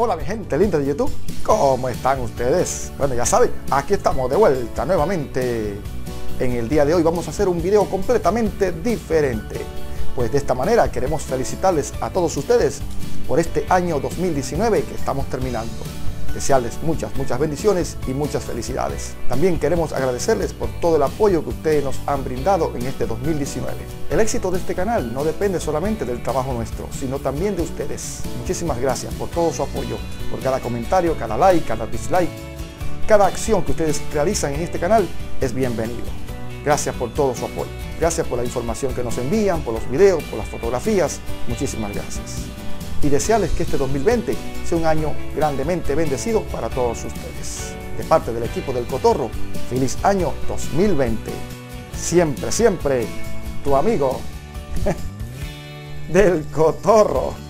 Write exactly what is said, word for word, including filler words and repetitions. Hola mi gente linda de YouTube, ¿cómo están ustedes? Bueno, ya saben, aquí estamos de vuelta nuevamente. En el día de hoy vamos a hacer un video completamente diferente, pues de esta manera queremos felicitarles a todos ustedes por este año dos mil diecinueve que estamos terminando. Desearles muchas, muchas bendiciones y muchas felicidades. También queremos agradecerles por todo el apoyo que ustedes nos han brindado en este dos mil diecinueve. El éxito de este canal no depende solamente del trabajo nuestro, sino también de ustedes. Muchísimas gracias por todo su apoyo, por cada comentario, cada like, cada dislike. Cada acción que ustedes realizan en este canal es bienvenido. Gracias por todo su apoyo. Gracias por la información que nos envían, por los videos, por las fotografías. Muchísimas gracias. Y desearles que este dos mil veinte sea un año grandemente bendecido para todos ustedes. De parte del equipo del Cotorro, feliz año dos mil veinte. Siempre, siempre, tu amigo del Cotorro.